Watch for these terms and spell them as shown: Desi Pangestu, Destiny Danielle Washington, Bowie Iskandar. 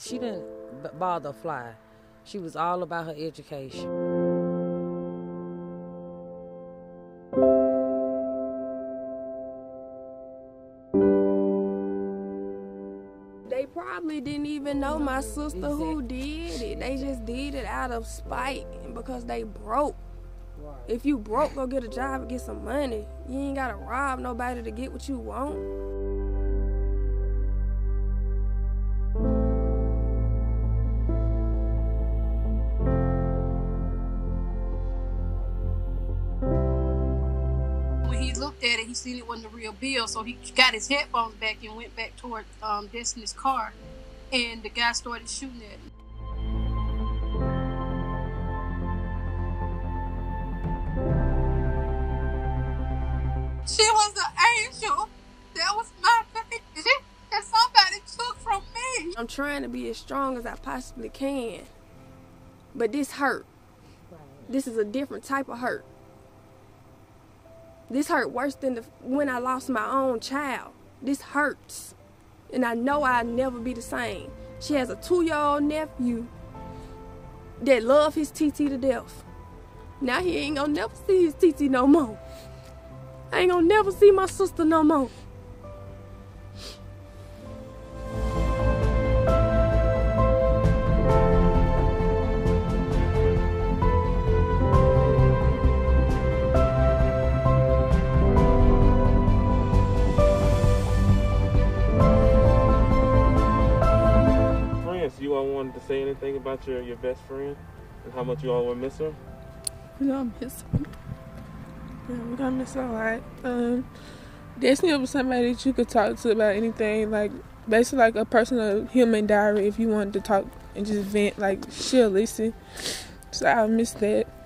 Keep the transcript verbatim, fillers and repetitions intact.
She didn't bother a fly. She was all about her education. They probably didn't even know my sister who did it. They just did it out of spite because they broke. If you broke, go get a job and get some money. You ain't gotta rob nobody to get what you want. Looked at it, he seen it wasn't a real bill, so he got his headphones back and went back toward um, Destiny's car, and the guy started shooting at him. She was an angel. That was my baby that somebody took from me. I'm trying to be as strong as I possibly can, but this hurt. This is a different type of hurt. This hurt worse than the, when I lost my own child. This hurts. And I know I'll never be the same. She has a two-year-old nephew that loves his T T to death. Now he ain't gonna never see his T T no more. I ain't gonna never see my sister no more. You all wanted to say anything about your, your best friend and how much you all would miss her? We're gonna miss her. Yeah, we're gonna miss her a lot. Um, Destiny was somebody that you could talk to about anything, like basically like a personal human diary if you wanted to talk and just vent, like she'll listen. So I'll miss that.